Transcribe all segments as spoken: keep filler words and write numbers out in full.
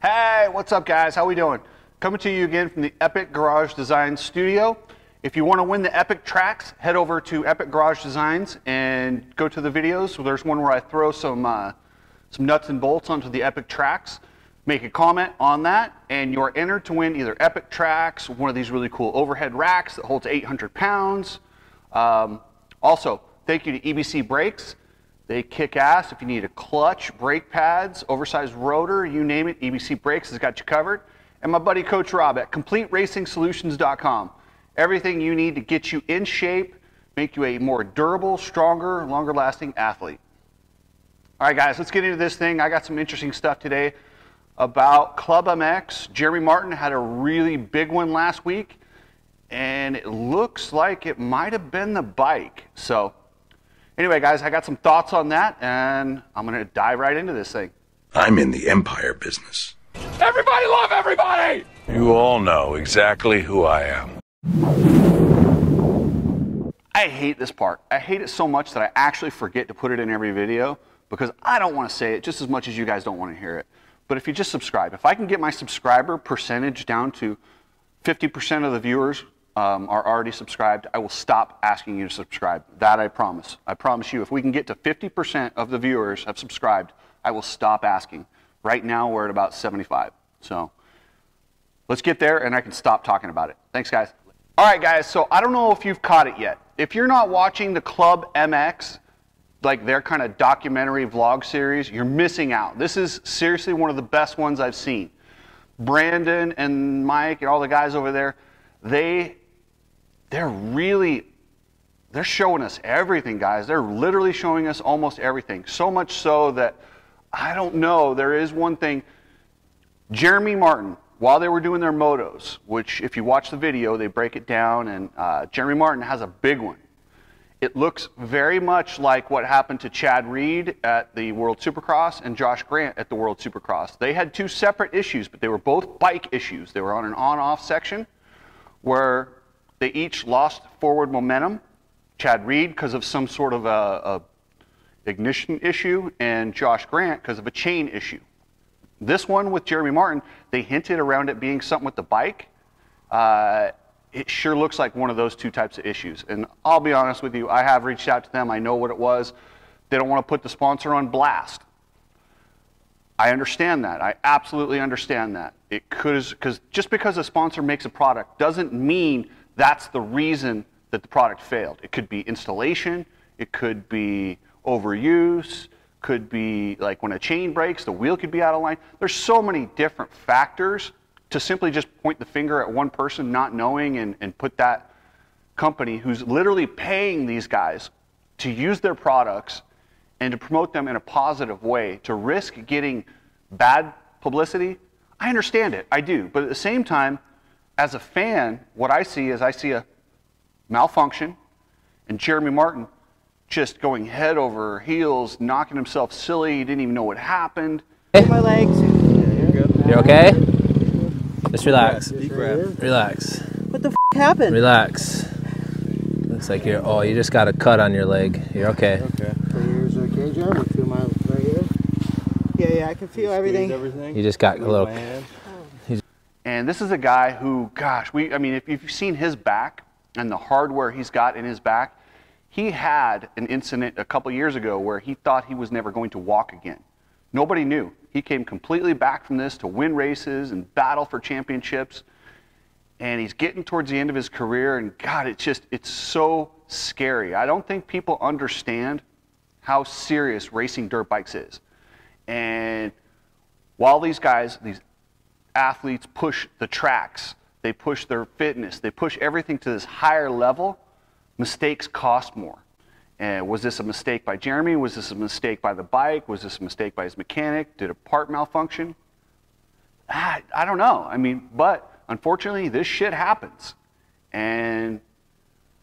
Hey, what's up guys, how we doing? Coming to you again from the Epic Garage Design Studio. If you want to win the Epic Trax, head over to Epic Garage Designs and go to the videos. There's one where I throw some, uh, some nuts and bolts onto the Epic Trax. Make a comment on that and you're entered to win either Epic Trax, one of these really cool overhead racks that holds eight hundred pounds. Um, also, thank you to E B C Brakes. They kick ass. If you need a clutch, brake pads, oversized rotor, you name it, E B C Brakes has got you covered. And my buddy Coach Rob at complete racing solutions dot com. Everything you need to get you in shape, make you a more durable, stronger, longer lasting athlete. All right guys, let's get into this thing. I got some interesting stuff today about Club M X. Jeremy Martin had a really big one last week and it looks like it might have been the bike. So anyway, guys, I got some thoughts on that, and I'm going to dive right into this thing. I'm in the empire business. Everybody love everybody! You all know exactly who I am. I hate this part. I hate it so much that I actually forget to put it in every video, because I don't want to say it just as much as you guys don't want to hear it. But if you just subscribe, if I can get my subscriber percentage down to fifty percent of the viewers Um, are already subscribed, I will stop asking you to subscribe. That I promise. I promise you, if we can get to fifty percent of the viewers have subscribed, I will stop asking. Right now, we're at about seventy-five. So let's get there and I can stop talking about it. Thanks, guys. All right, guys. So I don't know if you've caught it yet. If you're not watching the Club M X, like their kind of documentary vlog series, you're missing out. This is seriously one of the best ones I've seen. Brandon and Mike and all the guys over there, they... They're really, they're showing us everything, guys. They're literally showing us almost everything. So much so that, I don't know, there is one thing. Jeremy Martin, while they were doing their motos, which if you watch the video, they break it down, and uh, Jeremy Martin has a big one. It looks very much like what happened to Chad Reed at the World Supercross and Josh Grant at the World Supercross. They had two separate issues, but they were both bike issues. They were on an on-off section where they each lost forward momentum. Chad Reed because of some sort of a, a ignition issue, and Josh Grant because of a chain issue. This one with Jeremy Martin, they hinted around it being something with the bike. Uh, it sure looks like one of those two types of issues. And I'll be honest with you, I have reached out to them. I know what it was. They don't want to put the sponsor on blast. I understand that. I absolutely understand that. It could, because just because a sponsor makes a product doesn't mean that's the reason that the product failed. It could be installation, it could be overuse, could be like when a chain breaks, the wheel could be out of line. There's so many different factors to simply just point the finger at one person not knowing and, and put that company who's literally paying these guys to use their products and to promote them in a positive way to risk getting bad publicity. I understand it, I do, but at the same time, as a fan, what I see is I see a malfunction and Jeremy Martin just going head over heels, knocking himself silly. He didn't even know what happened. Hey. My legs. Yeah, you're, you're okay? Just relax. Deep breath. Relax. What the f happened? Relax. Looks like you're, oh, you just got a cut on your leg. You're okay. Okay. My ears are okay, Jeremy? Feel my right here? Yeah, yeah, I can feel everything. everything. You just got a little... And this is a guy who, gosh, we, I mean, if you've seen his back and the hardware he's got in his back, he had an incident a couple years ago where he thought he was never going to walk again. Nobody knew. He came completely back from this to win races and battle for championships. And he's getting towards the end of his career, and God, it's just, it's so scary. I don't think people understand how serious racing dirt bikes is. And while these guys, these athletes push the tracks, they push their fitness, they push everything to this higher level, mistakes cost more. And was this a mistake by Jeremy? Was this a mistake by the bike? Was this a mistake by his mechanic? Did a part malfunction? I, I don't know. I mean, but unfortunately, this shit happens. And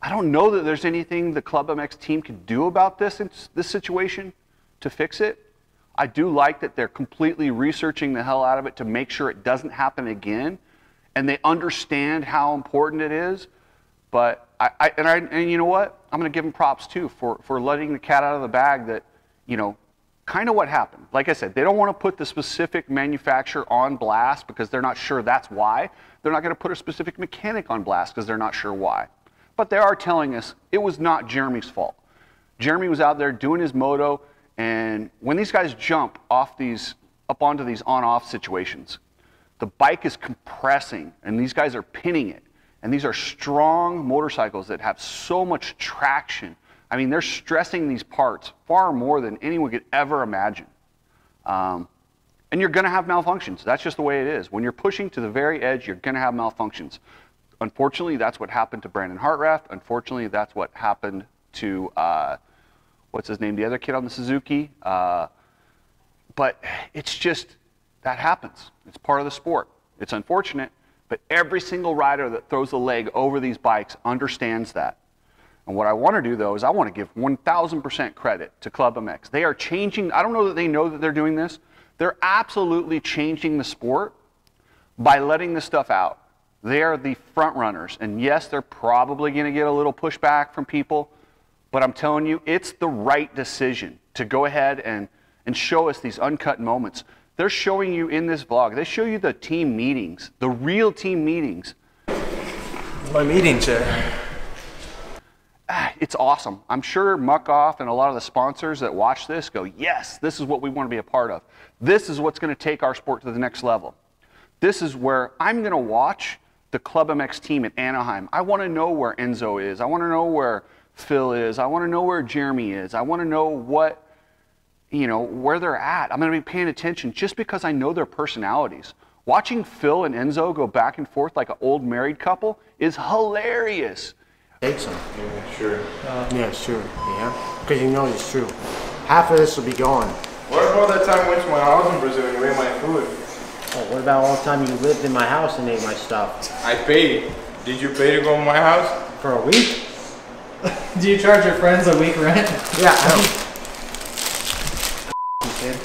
I don't know that there's anything the Club M X team can do about this, this situation to fix it. I do like that they're completely researching the hell out of it to make sure it doesn't happen again, and they understand how important it is. But I, I and I and you know what? I'm going to give them props too for for letting the cat out of the bag that, you know, kind of what happened. Like I said, they don't want to put the specific manufacturer on blast because they're not sure that's why. They're not going to put a specific mechanic on blast because they're not sure why. But they are telling us it was not Jeremy's fault. Jeremy was out there doing his moto, and when these guys jump off these, up onto these on-off situations, the bike is compressing, and these guys are pinning it. And these are strong motorcycles that have so much traction. I mean, they're stressing these parts far more than anyone could ever imagine. Um, and you're going to have malfunctions. That's just the way it is. When you're pushing to the very edge, you're going to have malfunctions. Unfortunately, that's what happened to Brandon Hartraft. Unfortunately, that's what happened to, uh, what's his name, the other kid on the Suzuki. Uh, but it's just, that happens. It's part of the sport. It's unfortunate, but every single rider that throws a leg over these bikes understands that. And what I want to do, though, is I want to give one thousand percent credit to Club M X. They are changing. I don't know that they know that they're doing this. They're absolutely changing the sport by letting this stuff out. They are the front runners. And yes, they're probably going to get a little pushback from people, but I'm telling you, it's the right decision to go ahead and, and show us these uncut moments. They're showing you in this vlog, they show you the team meetings, the real team meetings. My meeting chair. It's awesome. I'm sure Muckoff and a lot of the sponsors that watch this go, yes, this is what we want to be a part of. This is what's going to take our sport to the next level. This is where I'm going to watch the Club M X team at Anaheim. I want to know where Enzo is. I want to know where Phil is. I want to know where Jeremy is. I want to know what, you know, where they're at. I'm going to be paying attention just because I know their personalities. Watching Phil and Enzo go back and forth like an old married couple is hilarious. Take some. Yeah, sure. Uh, yeah, sure. Yeah, because you know it's true. Half of this will be gone. What about that time I went to my house in Brazil and you ate my food? Oh, what about all the time you lived in my house and ate my stuff? I paid. Did you pay to go to my house? For a week? Do you charge your friends a week rent? Yeah, I don't. Kid.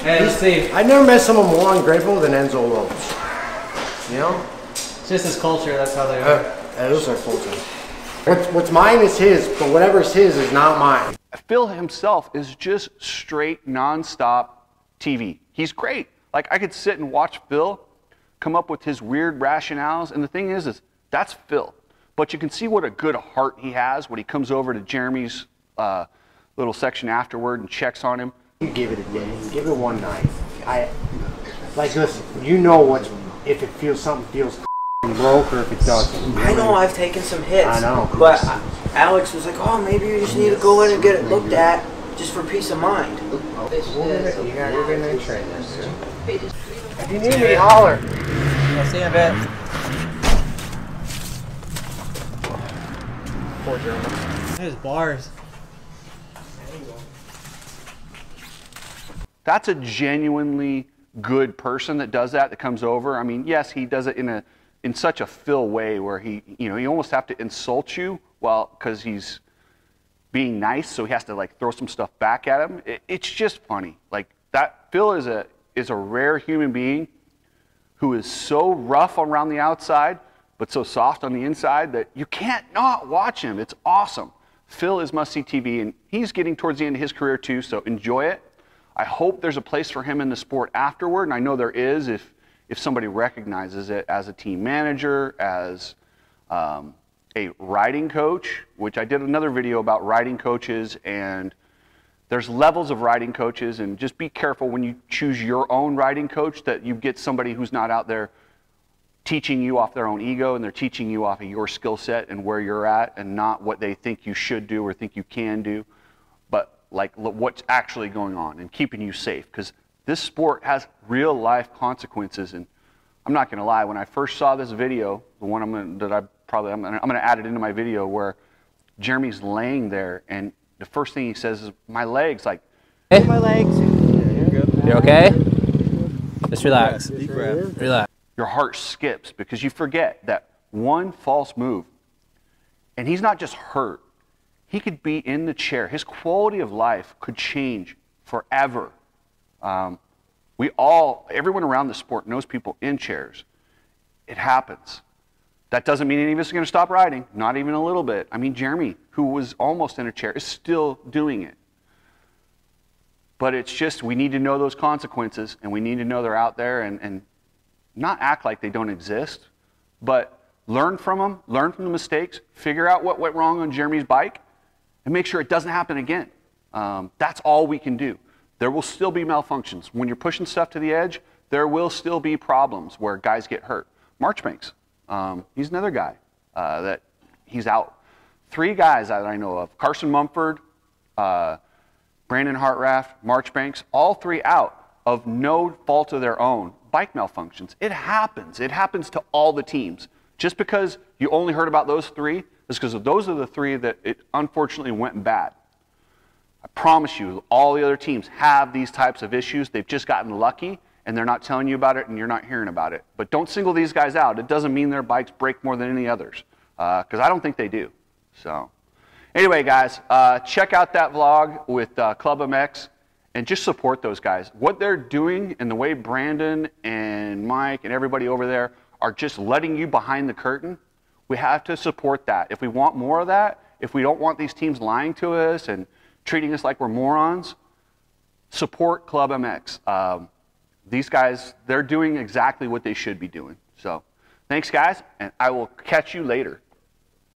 Hey, Steve. I've never met someone more ungrateful than Enzo Lopes. You know? It's just his culture, that's how they are. That is our culture. What's, what's mine is his, but whatever's his is not mine. Phil himself is just straight, nonstop T V. He's great. Like, I could sit and watch Phil come up with his weird rationales, and the thing is, is that's Phil. But you can see what a good heart he has when he comes over to Jeremy's uh, little section afterward and checks on him. You give it a day. You give it one night. I, like, listen, you know what, if it feels something feels broke or if it doesn't. I know I've taken some hits. I know. But Alex was like, oh, maybe you just need to go in and get it looked at just for peace of mind. Oh, this is, you guys are going to train this. If you need me, holler. I'll see you in a bit. Poor German. There's bars. That's a genuinely good person that does that, that comes over. I mean, yes, he does it in a in such a Phil way where he, you know, you almost have to insult you well because he's being nice, so he has to like throw some stuff back at him. It, it's just funny. Like that Phil is a is a rare human being who is so rough around the outside but so soft on the inside that you can't not watch him. It's awesome. Phil is must-see T V, and he's getting towards the end of his career too, so enjoy it. I hope there's a place for him in the sport afterward, and I know there is if if somebody recognizes it as a team manager, as um, a riding coach, which I did another video about riding coaches, and there's levels of riding coaches, and just be careful when you choose your own riding coach that you get somebody who's not out there teaching you off their own ego, and they're teaching you off of your skill set and where you're at and not what they think you should do or think you can do, but like what's actually going on and keeping you safe, because this sport has real life consequences. And I'm not going to lie, when I first saw this video, the one I'm gonna, that I probably, I'm going to add it into my video where Jeremy's laying there and the first thing he says is, my legs, like. Hey. My legs. Yeah, you're, you're okay? Just relax. Deep breath. Relax. Your heart skips because you forget that one false move. And he's not just hurt. He could be in the chair. His quality of life could change forever. Um, we all, everyone around the sport knows people in chairs. It happens. That doesn't mean any of us are going to stop riding, not even a little bit. I mean, Jeremy, who was almost in a chair, is still doing it. But it's just, we need to know those consequences, and we need to know they're out there, and, and not act like they don't exist, but learn from them, learn from the mistakes, figure out what went wrong on Jeremy's bike, and make sure it doesn't happen again. Um, that's all we can do. There will still be malfunctions. When you're pushing stuff to the edge, there will still be problems where guys get hurt. Marchbanks, um, he's another guy uh, that he's out. Three guys that I know of, Carson Mumford, uh, Brandon Hartraft, Marchbanks, all three out of no fault of their own, bike malfunctions. It happens. It happens to all the teams. Just because you only heard about those three is because those are the three that it unfortunately went bad. I promise you, all the other teams have these types of issues. They've just gotten lucky, and they're not telling you about it, and you're not hearing about it. But don't single these guys out. It doesn't mean their bikes break more than any others, because uh, I don't think they do. So anyway, guys, uh, check out that vlog with uh, Club M X, and just support those guys. What they're doing and the way Brandon and Mike and everybody over there are just letting you behind the curtain, we have to support that. If we want more of that, if we don't want these teams lying to us and treating us like we're morons, support Club M X. Um, these guys, they're doing exactly what they should be doing. So thanks, guys, and I will catch you later.